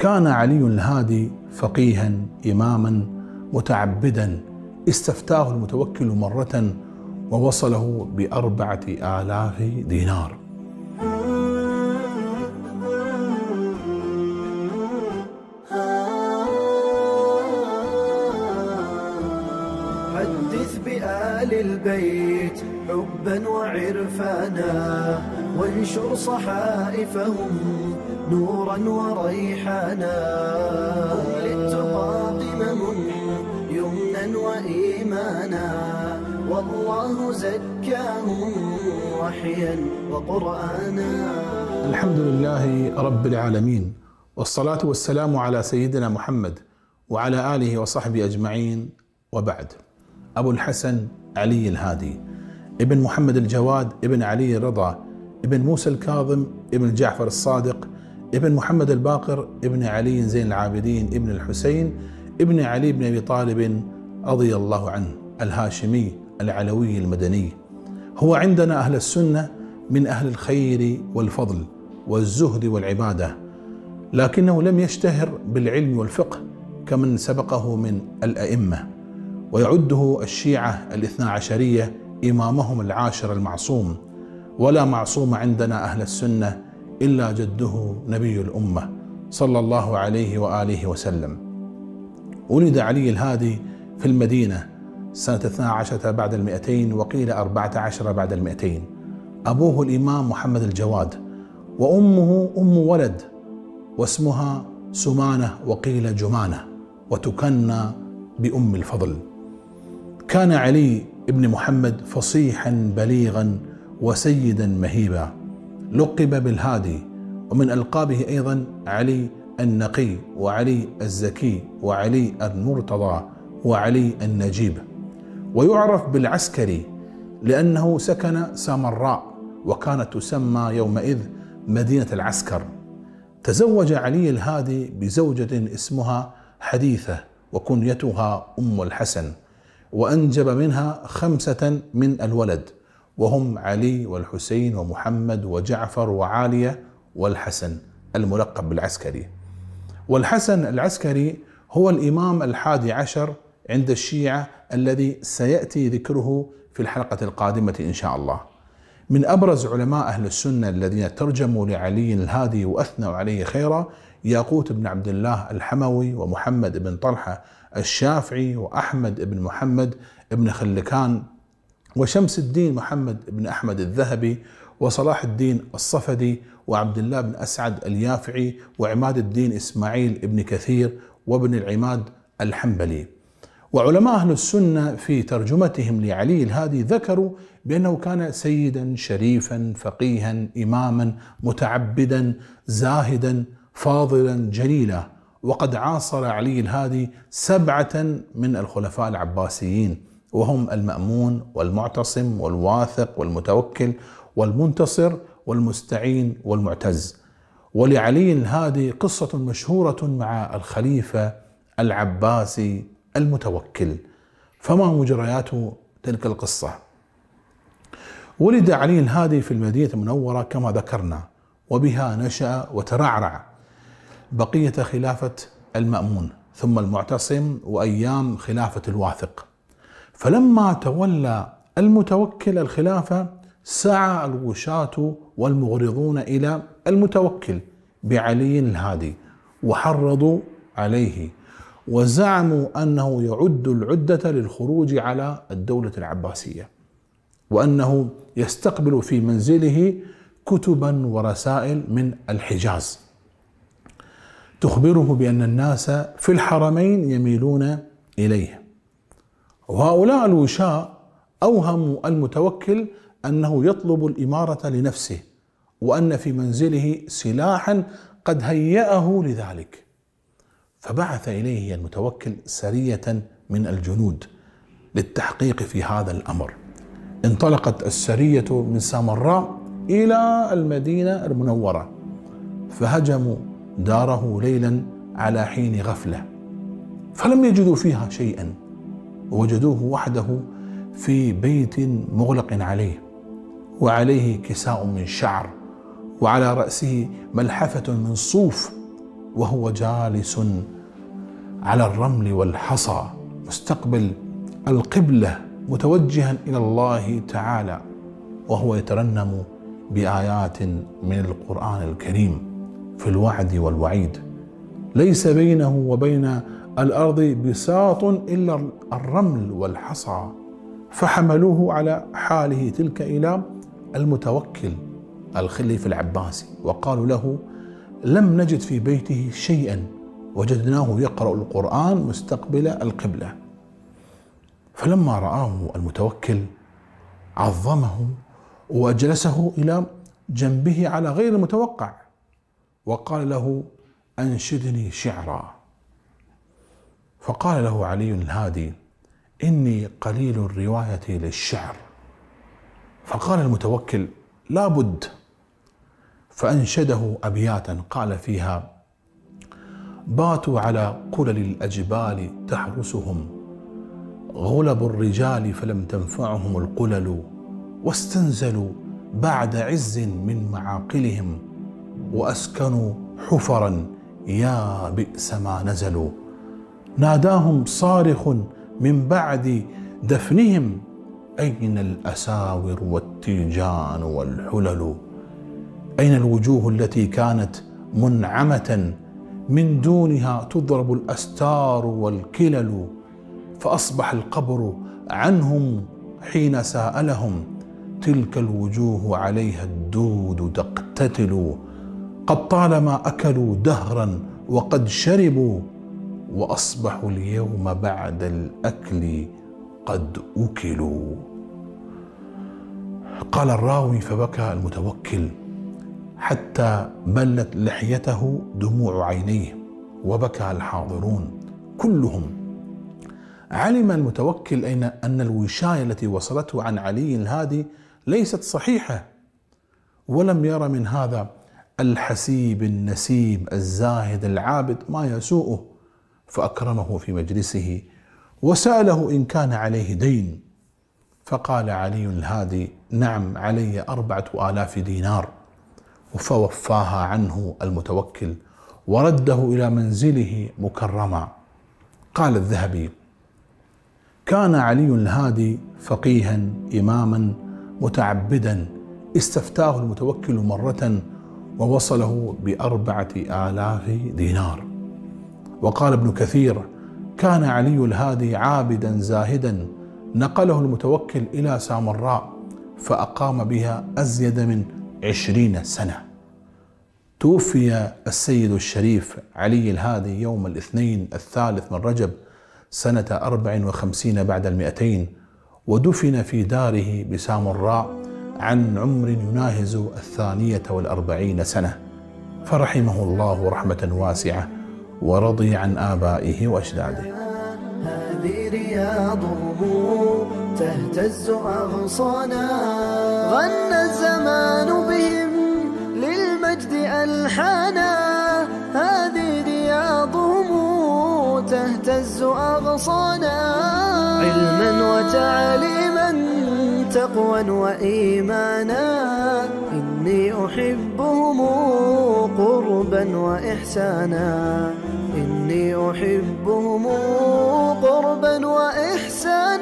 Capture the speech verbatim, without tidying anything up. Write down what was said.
كان علي الهادي فقيها إماما متعبدا، استفتاه المتوكل مرة ووصله بأربعة آلاف دينار. حدث بآل البيت حبا وعرفانا، وانشر صحائفهم نورا وريحانا. هم للتقى قمم يمنا وإيمانا، والله زكاهم وحيا وقرآنا. الحمد لله رب العالمين، والصلاة والسلام على سيدنا محمد وعلى آله وصحبه أجمعين، وبعد. أبو الحسن علي الهادي ابن محمد الجواد ابن علي الرضا ابن موسى الكاظم ابن جعفر الصادق ابن محمد الباقر ابن علي زين العابدين ابن الحسين ابن علي بن أبي طالب رضي الله عنه، الهاشمي العلوي المدني. هو عندنا أهل السنة من أهل الخير والفضل والزهد والعبادة، لكنه لم يشتهر بالعلم والفقه كمن سبقه من الأئمة، ويعده الشيعة الاثنى عشرية إمامهم العاشر المعصوم. ولا معصوم عندنا أهل السنة إلا جده نبي الأمة صلى الله عليه وآله وسلم. ولد علي الهادي في المدينة سنة اثنتي عشرة بعد المئتين، وقيل أربعة عشر بعد المئتين. أبوه الإمام محمد الجواد، وأمه أم ولد واسمها سمانة وقيل جمانة، وتكنى بأم الفضل. كان علي ابن محمد فصيحا بليغا وسيدا مهيبا، لقب بالهادي، ومن ألقابه أيضا علي النقي وعلي الزكي وعلي المرتضى وعلي النجيب. ويعرف بالعسكري لأنه سكن سامراء، وكانت تسمى يومئذ مدينة العسكر. تزوج علي الهادي بزوجة اسمها حديثة وكنيتها أم الحسن، وأنجب منها خمسة من الولد، وهم علي والحسين ومحمد وجعفر وعالية والحسن الملقب بالعسكري. والحسن العسكري هو الإمام الحادي عشر عند الشيعة الذي سيأتي ذكره في الحلقة القادمة إن شاء الله. من أبرز علماء أهل السنة الذين ترجموا لعلي الهادي وأثنوا عليه خيرا ياقوت بن عبد الله الحموي ومحمد بن طلحة الشافعي وأحمد بن محمد بن خلكان وشمس الدين محمد بن أحمد الذهبي وصلاح الدين الصفدي وعبد الله بن أسعد اليافعي وعماد الدين إسماعيل بن كثير وابن العماد الحنبلي. وعلماء أهل السنة في ترجمتهم لعلي الهادي ذكروا بأنه كان سيدا شريفا فقيها إماما متعبدا زاهدا فاضلا جليلا. وقد عاصر علي الهادي سبعة من الخلفاء العباسيين، وهم المأمون والمعتصم والواثق والمتوكل والمنتصر والمستعين والمعتز. ولعلي الهادي قصة مشهورة مع الخليفة العباسي المتوكل، فما مجريات تلك القصة؟ ولد علي الهادي في المدينة المنورة كما ذكرنا، وبها نشأ وترعرع بقية خلافة المأمون ثم المعتصم وأيام خلافة الواثق. فلما تولى المتوكل الخلافة سعى الغشاة والمغرضون إلى المتوكل بعلي الهادي وحرضوا عليه، وزعموا أنه يعد العدة للخروج على الدولة العباسية، وأنه يستقبل في منزله كتبا ورسائل من الحجاز تخبره بأن الناس في الحرمين يميلون إليه. وهؤلاء الوشاة أوهموا المتوكل أنه يطلب الإمارة لنفسه، وأن في منزله سلاحا قد هيأه لذلك. فبعث إليه المتوكل سرية من الجنود للتحقيق في هذا الأمر. انطلقت السرية من سامراء إلى المدينة المنورة، فهجموا داره ليلا على حين غفلة، فلم يجدوا فيها شيئا، وجدوه وحده في بيت مغلق عليه، وعليه كساء من شعر، وعلى رأسه ملحفة من صوف، وهو جالس على الرمل والحصى مستقبل القبلة متوجها إلى الله تعالى، وهو يترنم بآيات من القرآن الكريم في الوعد والوعيد. ليس بينه وبين الأرض بساط إلا الرمل والحصى، فحملوه على حاله تلك إلى المتوكل الخليفة العباسي، وقالوا له: لم نجد في بيته شيئا، وجدناه يقرأ القرآن مستقبل القبلة. فلما رآه المتوكل عظمه وأجلسه إلى جنبه على غير المتوقع، وقال له: أنشدني شعرا. فقال له علي الهادي: إني قليل الرواية للشعر. فقال المتوكل: لا بد. فأنشده أبياتا قال فيها: باتوا على قلل الأجبال تحرسهم، غلب الرجال فلم تنفعهم القلل، واستنزلوا بعد عز من معاقلهم، وأسكنوا حفرا يا بئس ما نزلوا. ناداهم صارخ من بعد دفنهم: أين الأساور والتيجان والحلل؟ أين الوجوه التي كانت منعمة من دونها تضرب الأستار والكلل؟ فأصبح القبر عنهم حين سألهم، تلك الوجوه عليها الدود تقتتل، قد طالما أكلوا دهرا وقد شربوا، وأصبحوا اليوم بعد الأكل قد أكلوا. قال الراوي: فبكى المتوكل حتى بلت لحيته دموع عينيه، وبكى الحاضرون كلهم. علم المتوكل أن الوشاية التي وصلته عن علي الهادي ليست صحيحة، ولم ير من هذا الحسيب النسيب الزاهد العابد ما يسوءه، فأكرمه في مجلسه وسأله إن كان عليه دين، فقال علي الهادي: نعم، علي أربعة آلاف دينار. فوفاها عنه المتوكل ورده إلى منزله مكرما. قال الذهبي: كان علي الهادي فقيها إماما متعبدا، استفتاه المتوكل مرة ووصله بأربعة آلاف دينار. وقال ابن كثير: كان علي الهادي عابدا زاهدا، نقله المتوكل إلى سامراء فأقام بها أزيد من عشرين سنة. توفي السيد الشريف علي الهادي يوم الاثنين الثالث من رجب سنة أربع وخمسين بعد المئتين، ودفن في داره بسامراء عن عمر يناهز الثانية والأربعين سنة، فرحمه الله رحمة واسعة ورضي عن آبائه وأجداده. هذه رياض الروم تهتز أغصانا، غنى الزمان بهم للمجد ألحانا، هذه رياضهم تهتز أغصانا، علما وتعليما تقوى وإيمانا، إني أحبهم قربا وإحسانا، إني أحبهم قربا وإحسانا.